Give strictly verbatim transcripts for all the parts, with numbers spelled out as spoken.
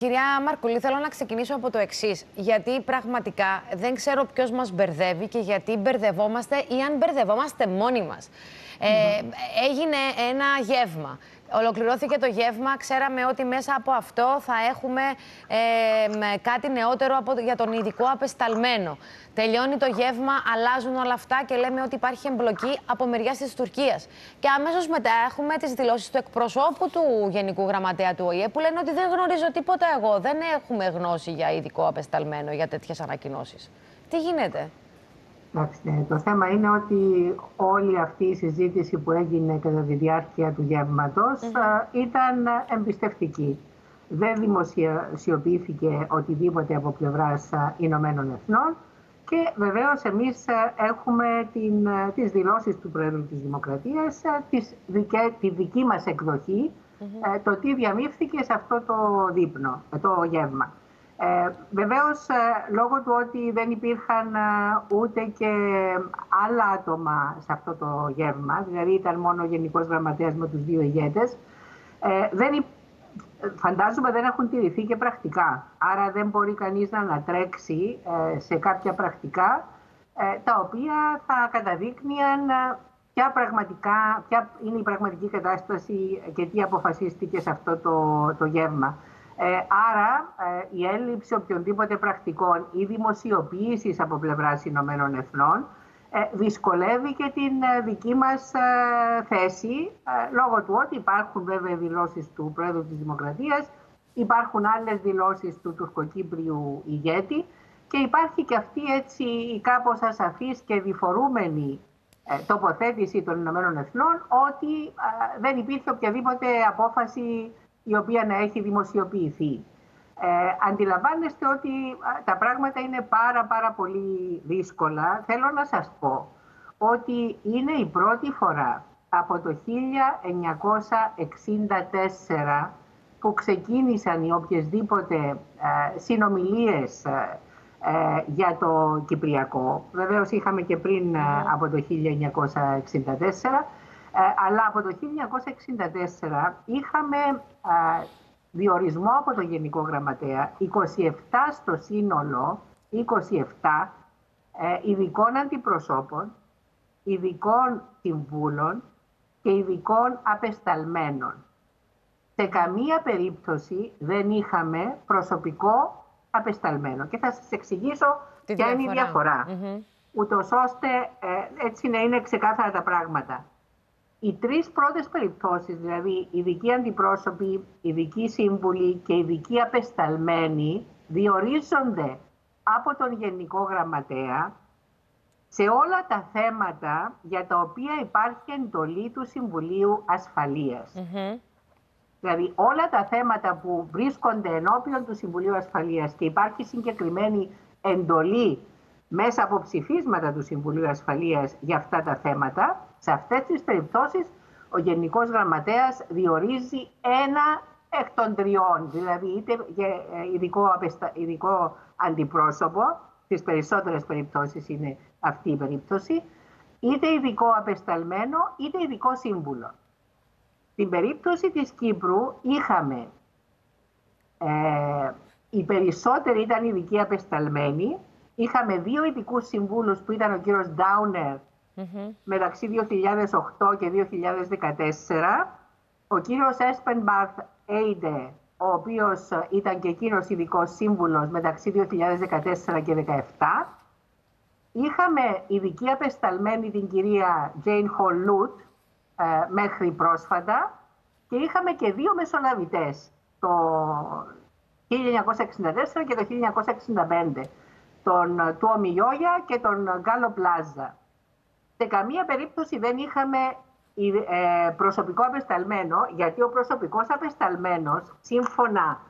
Κυρία Μαρκουλλή, θέλω να ξεκινήσω από το εξής, γιατί πραγματικά δεν ξέρω ποιος μας μπερδεύει και γιατί μπερδευόμαστε ή αν μπερδευόμαστε μόνοι μας. Mm-hmm. ε, έγινε ένα γεύμα. Ολοκληρώθηκε το γεύμα, ξέραμε ότι μέσα από αυτό θα έχουμε ε, κάτι νεότερο από, για τον ειδικό απεσταλμένο. Τελειώνει το γεύμα, αλλάζουν όλα αυτά και λέμε ότι υπάρχει εμπλοκή από μεριάς της Τουρκίας. Και αμέσως μετά έχουμε τις δηλώσεις του εκπροσώπου του Γενικού Γραμματέα του Ο Η Ε που λένε ότι δεν γνωρίζω τίποτα εγώ, δεν έχουμε γνώση για ειδικό απεσταλμένο, για τέτοιες ανακοινώσεις. Τι γίνεται? Το θέμα είναι ότι όλη αυτή η συζήτηση που έγινε κατά τη διάρκεια του γεύματος mm-hmm. ήταν εμπιστευτική. Δεν δημοσιοποιήθηκε οτιδήποτε από πλευράς Ηνωμένων Εθνών και βεβαίως εμείς έχουμε την, τις δηλώσεις του Προέδρου της Δημοκρατίας, τις, τη δική μας εκδοχή, mm-hmm. το τι διαμήφθηκε σε αυτό το δείπνο, το γεύμα. Ε, βεβαίως, λόγω του ότι δεν υπήρχαν ούτε και άλλα άτομα σε αυτό το γεύμα, δηλαδή ήταν μόνο ο Γενικός Γραμματέας με τους δύο ηγέτες, ε, δεν υ... φαντάζομαι δεν έχουν τηρηθεί και πρακτικά. Άρα δεν μπορεί κανείς να ανατρέξει ε, σε κάποια πρακτικά, ε, τα οποία θα καταδείκνυαν ποια, πραγματικά, ποια είναι η πραγματική κατάσταση και τι αποφασίστηκε σε αυτό το, το γεύμα. Ε, άρα ε, η έλλειψη οποιονδήποτε πρακτικών ή δημοσιοποίησης από πλευράς Ηνωμένων Εθνών ε, δυσκολεύει και την ε, δική μας ε, θέση, ε, λόγω του ότι υπάρχουν βέβαια δηλώσεις του Πρόεδρου της Δημοκρατίας, υπάρχουν άλλες δηλώσεις του τουρκοκύπριου ηγέτη και υπάρχει και αυτή έτσι η κάπως ασαφής και διφορούμενη ε, τοποθέτηση των Ηνωμένων Εθνών ότι ε, δεν υπήρχε οποιαδήποτε απόφαση η οποία να έχει δημοσιοποιηθεί. Ε, αντιλαμβάνεστε ότι τα πράγματα είναι πάρα πάρα πολύ δύσκολα. Θέλω να σας πω ότι είναι η πρώτη φορά από το χίλια εννιακόσια εξήντα τέσσερα που ξεκίνησαν οι οποιασδήποτε ε, συνομιλίες ε, για το Κυπριακό. Βεβαίως είχαμε και πριν ε, από το χίλια εννιακόσια εξήντα τέσσερα, Ε, αλλά από το χίλια εννιακόσια εξήντα τέσσερα είχαμε ε, διορισμό από το Γενικό Γραμματέα είκοσι επτά στο σύνολο, είκοσι επτά ε, ειδικών αντιπροσώπων, ειδικών συμβούλων και ειδικών απεσταλμένων. Σε καμία περίπτωση δεν είχαμε προσωπικό απεσταλμένο. Και θα σας εξηγήσω τη ποια είναι η διαφορά. Mm-hmm. Ούτως ώστε ε, έτσι να είναι ξεκάθαρα τα πράγματα. Οι τρεις πρώτες περιπτώσεις, δηλαδή ειδικοί αντιπρόσωποι, ειδικοί σύμβουλοι και ειδικοί απεσταλμένοι, διορίζονται από τον Γενικό Γραμματέα σε όλα τα θέματα για τα οποία υπάρχει εντολή του Συμβουλίου Ασφαλείας. Mm-hmm. Δηλαδή όλα τα θέματα που βρίσκονται ενώπιον του Συμβουλίου Ασφαλείας και υπάρχει συγκεκριμένη εντολή μέσα από ψηφίσματα του Συμβουλίου Ασφαλείας για αυτά τα θέματα, σε αυτές τις περιπτώσεις ο Γενικός Γραμματέας διορίζει ένα εκ των τριών, δηλαδή είτε ειδικό, απεστα... ειδικό αντιπρόσωπο, στις περισσότερες περιπτώσεις είναι αυτή η περίπτωση, είτε ειδικό απεσταλμένο, είτε ειδικό σύμβουλο. Στην περίπτωση της Κύπρου είχαμε, ε, οι περισσότεροι ήταν ειδικοί απεσταλμένοι, είχαμε δύο ειδικούς συμβούλους που ήταν ο κύριος Ντάουνερ, mm-hmm. μεταξύ δύο χιλιάδες οκτώ και δύο χιλιάδες δεκατέσσερα, ο κύριος Έσπεν Μπαρθ Έιντε, ο οποίος ήταν και εκείνος ειδικός σύμβουλος μεταξύ δύο χιλιάδες δεκατέσσερα και δύο χιλιάδες δεκαεπτά. Είχαμε ειδική απεσταλμένη την κυρία Τζέιν Χολ Λουτ μέχρι πρόσφατα και είχαμε και δύο μεσολαβητές το χίλια εννιακόσια εξήντα τέσσερα και το χίλια εννιακόσια εξήντα πέντε, τον, του Ομιώια και τον Γκάλο Πλάζα. Σε καμία περίπτωση δεν είχαμε προσωπικό απεσταλμένο, γιατί ο προσωπικός απεσταλμένος, σύμφωνα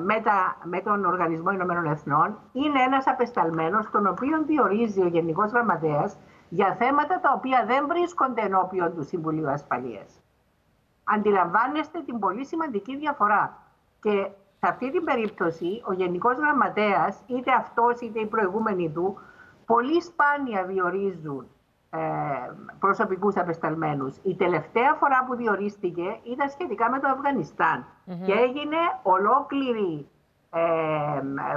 με, τα, με τον Οργανισμό Ηνωμένων Εθνών, είναι ένας απεσταλμένος, τον οποίο διορίζει ο Γενικός Γραμματέας για θέματα τα οποία δεν βρίσκονται ενώπιον του Συμβουλίου Ασφαλείας. Αντιλαμβάνεστε την πολύ σημαντική διαφορά. Και σε αυτή την περίπτωση, ο Γενικός Γραμματέας, είτε αυτός είτε οι προηγούμενοι του, πολύ σπάνια διορίζουν προσωπικούς απεσταλμένους. Η τελευταία φορά που διορίστηκε ήταν σχετικά με το Αφγανιστάν. Mm-hmm. Και έγινε ολόκληρη ε,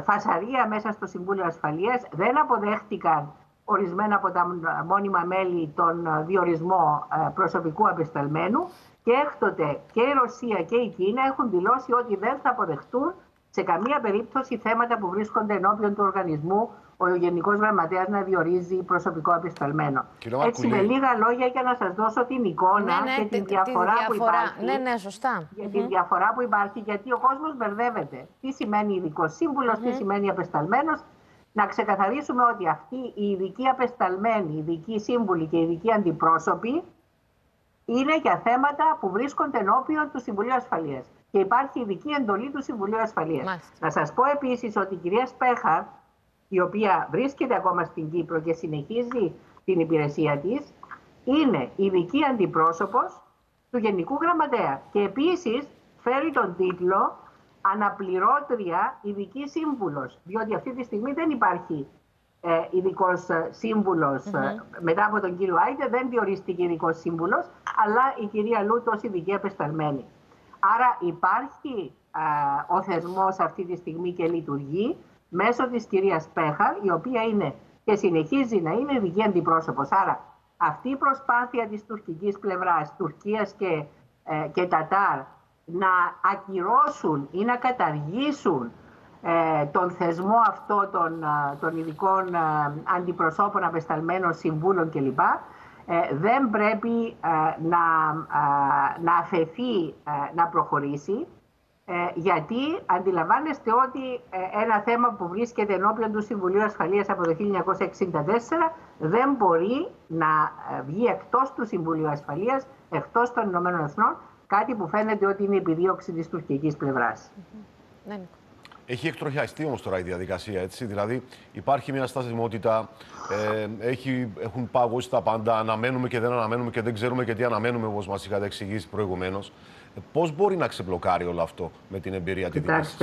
φασαρία μέσα στο Συμβούλιο Ασφαλείας. Δεν αποδέχτηκαν ορισμένα από τα μόνιμα μέλη τον διορισμό ε, προσωπικού απεσταλμένου. Και έκτοτε και η Ρωσία και η Κίνα έχουν δηλώσει ότι δεν θα αποδεχτούν σε καμία περίπτωση θέματα που βρίσκονται ενώπιον του οργανισμού ο Γενικός Γραμματέας να διορίζει προσωπικό απεσταλμένο. Έτσι, με λίγα λόγια, για να σας δώσω την εικόνα ναι, ναι, και τη διαφορά, τη διαφορά που υπάρχει. Ναι, ναι, σωστά. Για mm-hmm. τη διαφορά που υπάρχει, γιατί ο κόσμος μπερδεύεται. Τι σημαίνει ειδικό σύμβουλος, mm-hmm. τι σημαίνει απεσταλμένος. Να ξεκαθαρίσουμε ότι αυτοί οι ειδικοί απεσταλμένοι, οι ειδικοί σύμβουλοι και οι ειδικοί αντιπρόσωποι είναι για θέματα που βρίσκονται ενώπιον του Συμβουλίου Ασφαλείας. Και υπάρχει ειδική εντολή του Συμβουλίου Ασφαλείας. Μάλιστα. Να σας πω επίσης ότι η κυρία Σπέχαρ, η οποία βρίσκεται ακόμα στην Κύπρο και συνεχίζει την υπηρεσία της, είναι ειδική αντιπρόσωπος του Γενικού Γραμματέα. Και επίσης φέρει τον τίτλο Αναπληρώτρια Ειδική Σύμβουλος, διότι αυτή τη στιγμή δεν υπάρχει ειδικός σύμβουλος. Mm-hmm. Μετά από τον κύριο Άιντε δεν διορίστηκε ειδικός σύμβουλος, αλλά η κυρία Λουτ ως ειδική απεσταλμένη. Άρα υπάρχει α, ο θεσμός αυτή τη στιγμή και λειτουργεί μέσω της κυρίας Πέχαρ, η οποία είναι και συνεχίζει να είναι ειδική αντιπρόσωπος. Άρα αυτή η προσπάθεια της τουρκικής πλευράς, Τουρκίας και, ε, και Τατάρ, να ακυρώσουν ή να καταργήσουν ε, τον θεσμό αυτό των, των ειδικών ε, αντιπροσώπων, απεσταλμένων συμβούλων κλπ, ε, δεν πρέπει ε, να, ε, να αφαιθεί ε, να προχωρήσει. Ε, γιατί αντιλαμβάνεστε ότι ε, ένα θέμα που βρίσκεται ενώπιον του Συμβουλίου Ασφαλείας από το χίλια εννιακόσια εξήντα τέσσερα δεν μπορεί να βγει εκτός του Συμβουλίου Ασφαλείας, εκτός των Ηνωμένων Εθνών, κάτι που φαίνεται ότι είναι η επιδίωξη της τουρκικής πλευράς. Έχει εκτροχιαστεί όμως τώρα η διαδικασία, έτσι. Δηλαδή υπάρχει μια στασιμότητα, ε, έχει, έχουν παγώσει τα πάντα, αναμένουμε και δεν αναμένουμε και δεν ξέρουμε και τι αναμένουμε, όπως μας είχατε εξηγήσει προηγουμένως. Πώς μπορεί να ξεπλοκάρει όλο αυτό με την εμπειρία τη δική σας?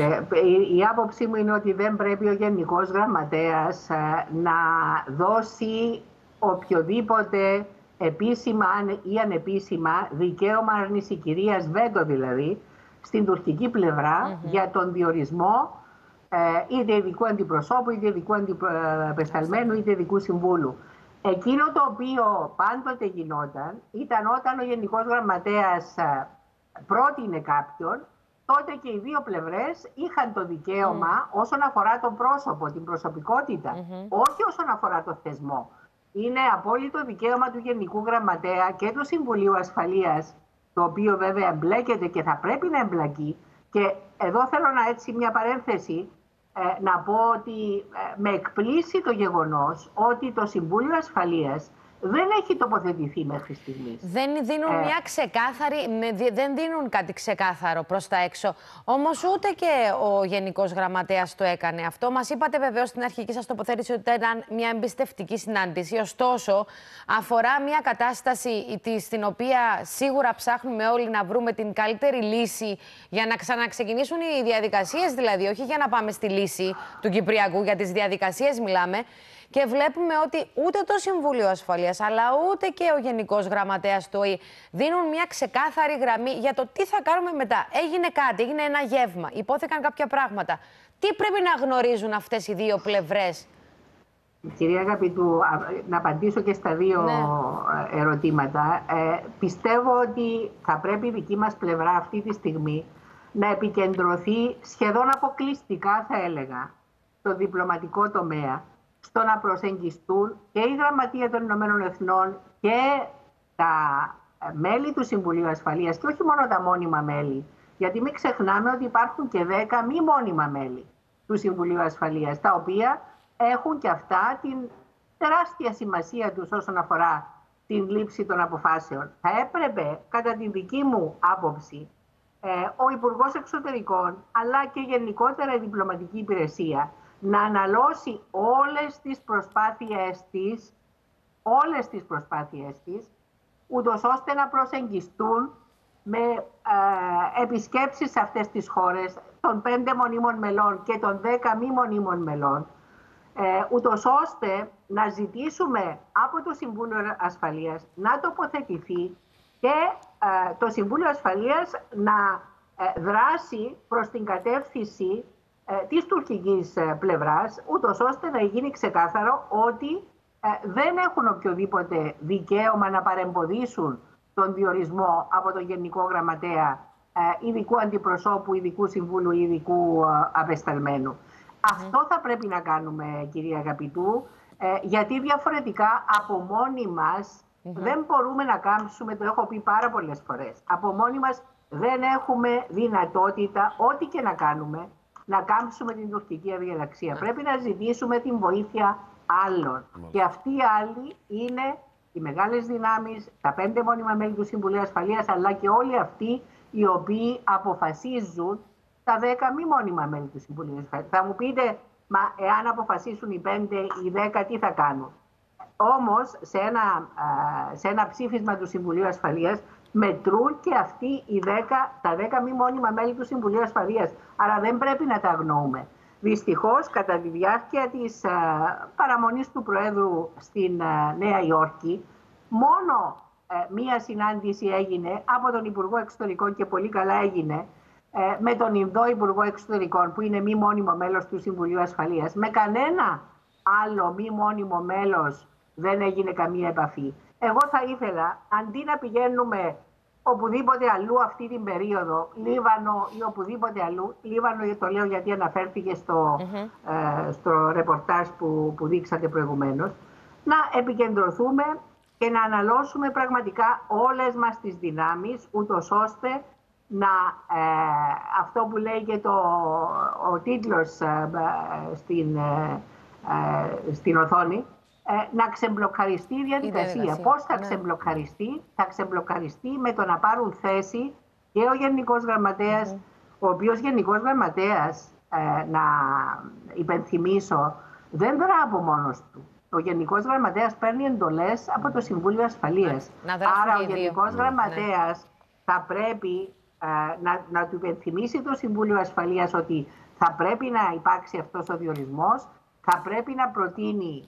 Η άποψή μου είναι ότι δεν πρέπει ο Γενικός Γραμματέας να δώσει οποιοδήποτε επίσημα ή ανεπίσημα δικαίωμα αρνησικηρίας, βέτο δηλαδή, στην τουρκική πλευρά mm-hmm. για τον διορισμό ε, είτε ειδικού αντιπροσώπου, είτε ειδικού απεσταλμένου, είτε ειδικού συμβούλου. Εκείνο το οποίο πάντοτε γινόταν ήταν όταν ο Γενικός Γραμματέας πρότεινε κάποιον, τότε και οι δύο πλευρές είχαν το δικαίωμα mm. όσον αφορά το πρόσωπο, την προσωπικότητα, mm-hmm. όχι όσον αφορά το θεσμό. Είναι απόλυτο δικαίωμα του Γενικού Γραμματέα και του Συμβουλίου Ασφαλείας, το οποίο βέβαια εμπλέκεται και θα πρέπει να εμπλακεί. Και εδώ θέλω να έτσι μια παρένθεση ε, να πω ότι ε, με εκπλήσει το γεγονός ότι το Συμβούλιο Ασφαλείας δεν έχει τοποθετηθεί μέχρι στιγμής. Δεν δίνουν, ε, μια ξεκάθαρη, δεν δίνουν κάτι ξεκάθαρο προς τα έξω. Όμως ούτε και ο Γενικός Γραμματέας το έκανε αυτό. Μας είπατε βεβαίως στην αρχική σας τοποθέτηση ότι ήταν μια εμπιστευτική συνάντηση. Ωστόσο, αφορά μια κατάσταση στην οποία σίγουρα ψάχνουμε όλοι να βρούμε την καλύτερη λύση για να ξαναξεκινήσουν οι διαδικασίες, δηλαδή, όχι για να πάμε στη λύση του Κυπριακού, για τις διαδικασίες μιλάμε. Και βλέπουμε ότι ούτε το Συμβούλιο Ασφαλείας, αλλά ούτε και ο Γενικός Γραμματέας του ΟΗΕ δίνουν μια ξεκάθαρη γραμμή για το τι θα κάνουμε μετά. Έγινε κάτι, έγινε ένα γεύμα, υπόθηκαν κάποια πράγματα. Τι πρέπει να γνωρίζουν αυτές οι δύο πλευρές? Κυρία Αγαπητού, να απαντήσω και στα δύο ναι. ερωτήματα. Ε, πιστεύω ότι θα πρέπει η δική μας πλευρά αυτή τη στιγμή να επικεντρωθεί σχεδόν αποκλειστικά, θα έλεγα, στο διπλωματικό τομέα, στο να προσεγγιστούν και η Γραμματεία των Ηνωμένων Εθνών και τα μέλη του Συμβουλίου Ασφαλείας, και όχι μόνο τα μόνιμα μέλη, γιατί μην ξεχνάμε ότι υπάρχουν και δέκα μη μόνιμα μέλη του Συμβουλίου Ασφαλείας, τα οποία έχουν και αυτά την τεράστια σημασία τους όσον αφορά την λήψη των αποφάσεων. Θα έπρεπε, κατά τη δική μου άποψη, ο Υπουργός Εξωτερικών, αλλά και γενικότερα η Διπλωματική Υπηρεσία, να αναλώσει όλες τις προσπάθειές της, όλες τις προσπάθειές της, ούτως ώστε να προσεγγιστούν με ε, επισκέψεις σε αυτές τις χώρες των πέντε μονίμων μελών και των δέκα μη μονίμων μελών, ε, ούτως ώστε να ζητήσουμε από το Συμβούλιο Ασφαλείας να τοποθετηθεί και ε, το Συμβούλιο Ασφαλείας να ε, δράσει προς την κατεύθυνση ε, της τουρκικής ε, πλευράς, ούτως ώστε να γίνει ξεκάθαρο ότι ε, δεν έχουν οποιοδήποτε δικαίωμα να παρεμποδίσουν τον διορισμό από τον Γενικό Γραμματέα, ειδικού αντιπροσώπου, ειδικού συμβούλου, ειδικού απεσταλμένου. Mm. Αυτό θα πρέπει να κάνουμε, κυρία Αγαπητού, γιατί διαφορετικά από μόνοι μας mm -hmm. δεν μπορούμε να κάμψουμε, το έχω πει πάρα πολλές φορές, από μόνοι μας δεν έχουμε δυνατότητα, ό,τι και να κάνουμε, να κάμψουμε την τουρκική αδιαλαξία. Mm. Πρέπει να ζητήσουμε την βοήθεια άλλων. Mm. Και αυτοί οι άλλοι είναι οι μεγάλες δυνάμεις, τα πέντε μόνιμα μέλη του Συμβουλίου Ασφαλείας, αλλά και όλοι αυτοί οι οποίοι αποφασίζουν τα δέκα μη μόνιμα μέλη του Συμβουλίου Ασφαλείας. Θα μου πείτε, μα εάν αποφασίσουν οι πέντε ή οι δέκα, τι θα κάνουν? Όμως, σε ένα, σε ένα ψήφισμα του Συμβουλίου Ασφαλείας μετρούν και αυτοί οι δέκα, τα δέκα μη μόνιμα μέλη του Συμβουλίου Ασφαλείας. Άρα δεν πρέπει να τα αγνοούμε. Δυστυχώς, κατά τη διάρκεια της α, παραμονής του Προέδρου στην α, Νέα Υόρκη, μόνο ε, μία συνάντηση έγινε από τον Υπουργό Εξωτερικών, και πολύ καλά έγινε, ε, με τον Ινδό Υπουργό Εξωτερικών, που είναι μη μόνιμο μέλος του Συμβουλίου Ασφαλείας. Με κανένα άλλο μη μόνιμο μέλος δεν έγινε καμία επαφή. Εγώ θα ήθελα, αντί να πηγαίνουμε οπουδήποτε αλλού αυτή την περίοδο, Λίβανο ή οπουδήποτε αλλού, Λίβανο το λέω γιατί αναφέρθηκε στο, mm-hmm. ε, στο ρεπορτάζ που, που δείξατε προηγουμένως, να επικεντρωθούμε και να αναλώσουμε πραγματικά όλες μας τις δυνάμεις, ούτως ώστε να, ε, αυτό που λέει και το, ο τίτλος ε, ε, στην, ε, ε, στην οθόνη, να ξεμπλοκαριστεί η διαδικασία. Πώς θα ναι. ξεμπλοκαριστεί? Θα ξεμπλοκαριστεί με το να πάρουν θέση και ο Γενικός Γραμματέας, mm -hmm. ο οποίος Γενικός Γραμματέας, ε, να υπενθυμίσω, δεν δρά από μόνος του. Ο Γενικός Γραμματέας παίρνει εντολές από το Συμβούλιο Ασφαλείας. Ναι. Άρα ο Γενικός Γραμματέας ναι. θα πρέπει ε, να, να του υπενθυμίσει το Συμβούλιο Ασφαλείας ότι θα πρέπει να υπάρξει αυτός ο διορισμός, θα πρέπει να προτείνει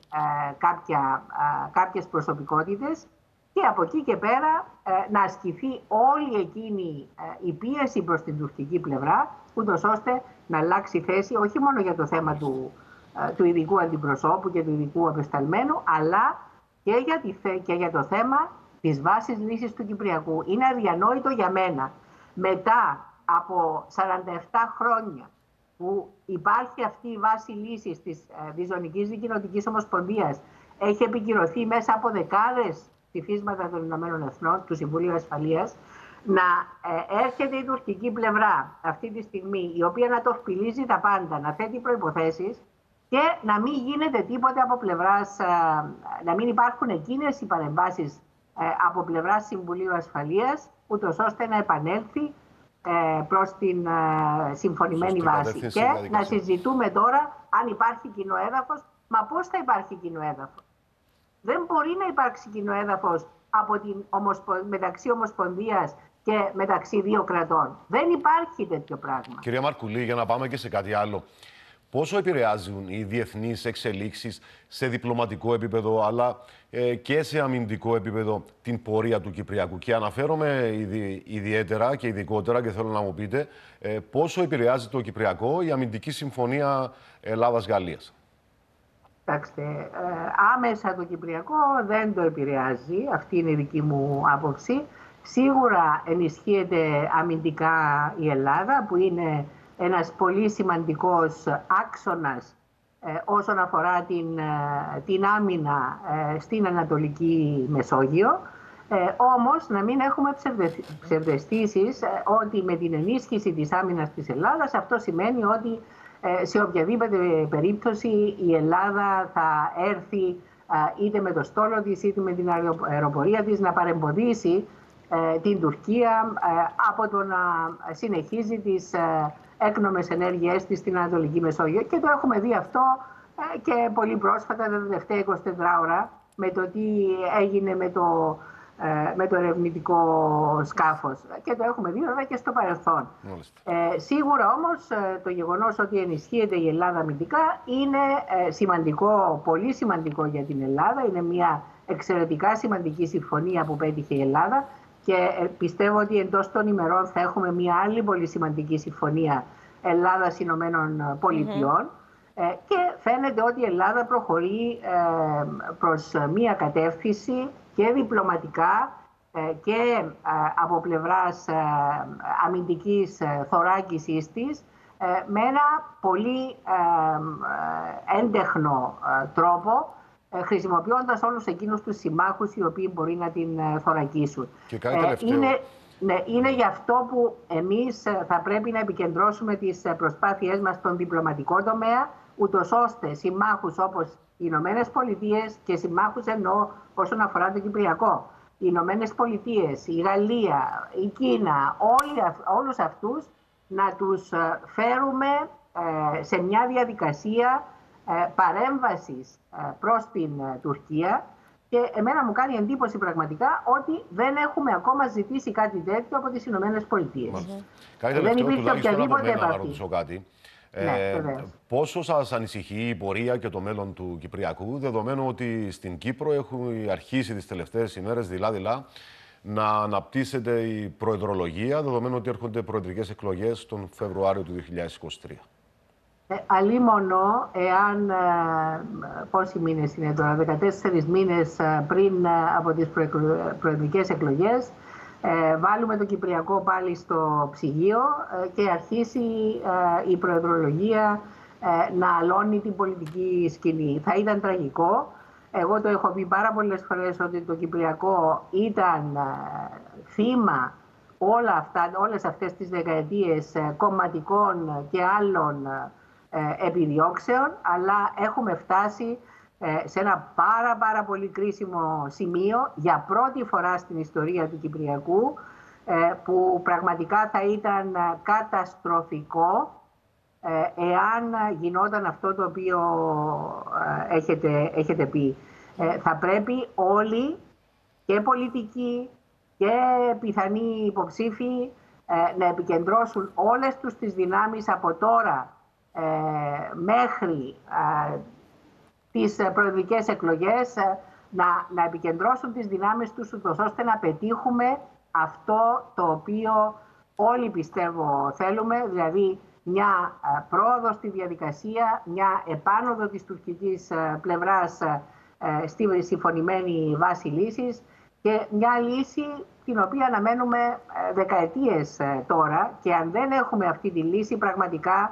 ε, κάποια, ε, κάποιες προσωπικότητες και από εκεί και πέρα ε, να ασκηθεί όλη εκείνη ε, η πίεση προς την τουρκική πλευρά, ούτως ώστε να αλλάξει θέση όχι μόνο για το θέμα του, ε, του ειδικού αντιπροσώπου και του ειδικού απεσταλμένου, αλλά και για, τη, και για το θέμα της βάσης λύσης του Κυπριακού. Είναι αδιανόητο για μένα, μετά από σαράντα επτά χρόνια, που υπάρχει αυτή η βάση λύσης της Διζωνικής Δικοινοτικής Ομοσπονδίας, έχει επικυρωθεί μέσα από δεκάδες ψηφίσματα των Ηνωμένων Εθνών, του Συμβουλίου Ασφαλείας, να έρχεται η τουρκική πλευρά αυτή τη στιγμή, η οποία να το φιλίζει τα πάντα, να θέτει προϋποθέσεις και να μην γίνεται τίποτα από πλευράς, να μην υπάρχουν εκείνες οι παρεμβάσεις από πλευράς Συμβουλίου Ασφαλείας, ούτως ώστε να επανέλθει προς την συμφωνημένη βάση. Και δηλαδή, να συζητούμε τώρα αν υπάρχει κοινό έδαφος. Μα πώς θα υπάρχει κοινό έδαφος? Δεν μπορεί να υπάρξει κοινό έδαφος από την ομοσπο... μεταξύ Ομοσπονδίας και μεταξύ δύο κρατών. Δεν υπάρχει τέτοιο πράγμα. Κυρία Μαρκουλλή, για να πάμε και σε κάτι άλλο. Πόσο επηρεάζουν οι διεθνείς εξελίξεις σε διπλωματικό επίπεδο, αλλά ε, και σε αμυντικό επίπεδο, την πορεία του Κυπριακού? Και αναφέρομαι ειδι, ιδιαίτερα και ειδικότερα, και θέλω να μου πείτε, ε, πόσο επηρεάζει το Κυπριακό η αμυντική συμφωνία Ελλάδας-Γαλλίας. Κοιτάξτε, ε, άμεσα το Κυπριακό δεν το επηρεάζει, αυτή είναι η δική μου άποψη. Σίγουρα ενισχύεται αμυντικά η Ελλάδα, που είναι ένας πολύ σημαντικός άξονας ε, όσον αφορά την, ε, την άμυνα ε, στην Ανατολική Μεσόγειο. Ε, όμως να μην έχουμε ψευδε, ψευδεστήσεις ε, ότι με την ενίσχυση της άμυνας της Ελλάδας, αυτό σημαίνει ότι ε, σε οποιαδήποτε περίπτωση η Ελλάδα θα έρθει ε, είτε με το στόλο της είτε με την αεροπορία της να παρεμποδίσει ε, την Τουρκία ε, από το να συνεχίζει τις ε, έκνομες ενέργειές της στην Ανατολική Μεσόγειο. Και το έχουμε δει αυτό ε, και πολύ πρόσφατα, τα τελευταία εικοσιτέσσερα ώρα, με το τι έγινε με το με το ερευνητικό σκάφος. Και το έχουμε δει βέβαια και στο παρελθόν. Ε, σίγουρα όμως το γεγονός ότι ενισχύεται η Ελλάδα αμυντικά είναι σημαντικό, πολύ σημαντικό για την Ελλάδα. Είναι μια εξαιρετικά σημαντική συμφωνία που πέτυχε η Ελλάδα και πιστεύω ότι εντός των ημερών θα έχουμε μια άλλη πολύ σημαντική συμφωνία Ελλάδα-Ηνωμένων Πολιτειών. Mm-hmm. Και φαίνεται ότι η Ελλάδα προχωρεί προς μια κατεύθυνση και διπλωματικά και από πλευράς αμυντικής θωράκισης της με ένα πολύ έντεχνο τρόπο, χρησιμοποιώντας όλους εκείνους τους συμμάχους οι οποίοι μπορεί να την θωρακίσουν. Και κάτι τελευταίο. Είναι, ναι, είναι γι' αυτό που εμείς θα πρέπει να επικεντρώσουμε τις προσπάθειές μας στον διπλωματικό τομέα, ούτως ώστε συμμάχους όπως οι Ηνωμένες Πολιτείες, και συμμάχους εννοώ όσον αφορά το Κυπριακό, οι Ηνωμένες Πολιτείες, η Γαλλία, η Κίνα, όλοι, όλους αυτούς να τους φέρουμε σε μια διαδικασία παρέμβασης προς την Τουρκία. Και εμένα μου κάνει εντύπωση πραγματικά ότι δεν έχουμε ακόμα ζητήσει κάτι τέτοιο από τις Ηνωμένες Πολιτείες. Δεν υπήρχε οποιαδήποτε επαφή. Ε, ναι, πόσο σας ανησυχεί η πορεία και το μέλλον του Κυπριακού, δεδομένου ότι στην Κύπρο έχουν αρχίσει τις τελευταίες ημέρες δειλά-δειλά να αναπτύσσεται η προεδρολογία, δεδομένου ότι έρχονται προεδρικές εκλογές τον Φεβρουάριο του δύο χιλιάδες είκοσι τρία. Ε, αλίμονο, εάν πόσοι μήνες είναι τώρα, δεκατέσσερις μήνες πριν από τις προεδρικές εκλογές, Ε, βάλουμε το Κυπριακό πάλι στο ψυγείο ε, και αρχίσει ε, η προεδρολογία ε, να αλώνει την πολιτική σκηνή. Θα ήταν τραγικό. Εγώ το έχω πει πάρα πολλές φορές ότι το Κυπριακό ήταν ε, θύμα όλα αυτά, όλες αυτές τις δεκαετίες ε, κομματικών και άλλων ε, επιδιώξεων, αλλά έχουμε φτάσει σε ένα πάρα πάρα πολύ κρίσιμο σημείο για πρώτη φορά στην ιστορία του Κυπριακού, που πραγματικά θα ήταν καταστροφικό εάν γινόταν αυτό το οποίο έχετε, έχετε πει. Θα πρέπει όλοι, και πολιτικοί και πιθανοί υποψήφοι, να επικεντρώσουν όλες τους τις δυνάμεις από τώρα μέχρι τις προεδρικές εκλογές, να, να επικεντρώσουν τις δυνάμεις τους, ούτως ώστε να πετύχουμε αυτό το οποίο όλοι πιστεύω θέλουμε, δηλαδή μια πρόοδο στη διαδικασία, μια επάνωδο της τουρκικής πλευράς στη συμφωνημένη βάση λύσης και μια λύση την οποία αναμένουμε δεκαετίες τώρα, και αν δεν έχουμε αυτή τη λύση πραγματικά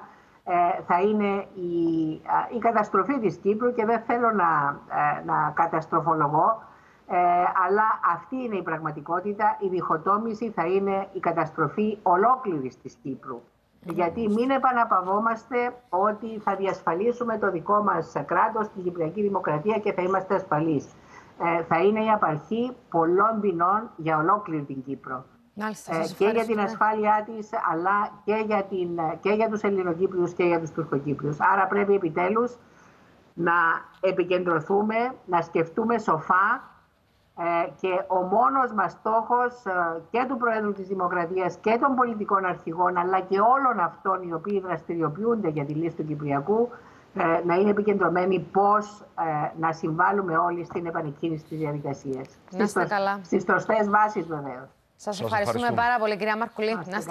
θα είναι η, η καταστροφή της Κύπρου, και δεν θέλω να, να καταστροφολογώ, αλλά αυτή είναι η πραγματικότητα. Η διχοτόμηση θα είναι η καταστροφή ολόκληρης της Κύπρου. Γιατί μην επαναπαυόμαστε ότι θα διασφαλίσουμε το δικό μας κράτος, την Κυπριακή Δημοκρατία, και θα είμαστε ασφαλείς. Θα είναι η απαρχή πολλών δεινών για ολόκληρη την Κύπρο. Μάλιστα, σας και για την ασφάλειά της, αλλά και για, την, και για τους Ελληνοκύπριους και για τους Τουρκοκύπριους. Άρα πρέπει επιτέλους να επικεντρωθούμε, να σκεφτούμε σοφά, και ο μόνος μας στόχος και του Προέδρου της Δημοκρατίας και των πολιτικών αρχηγών, αλλά και όλων αυτών οι οποίοι δραστηριοποιούνται για τη λύση του Κυπριακού, να είναι επικεντρωμένοι πώς να συμβάλλουμε όλοι στην επανεκκίνηση της διαδικασίας. Στις σωστές βάσεις βεβαίως. Σας ευχαριστούμε πάρα πολύ, κυρία Μαρκουλλή.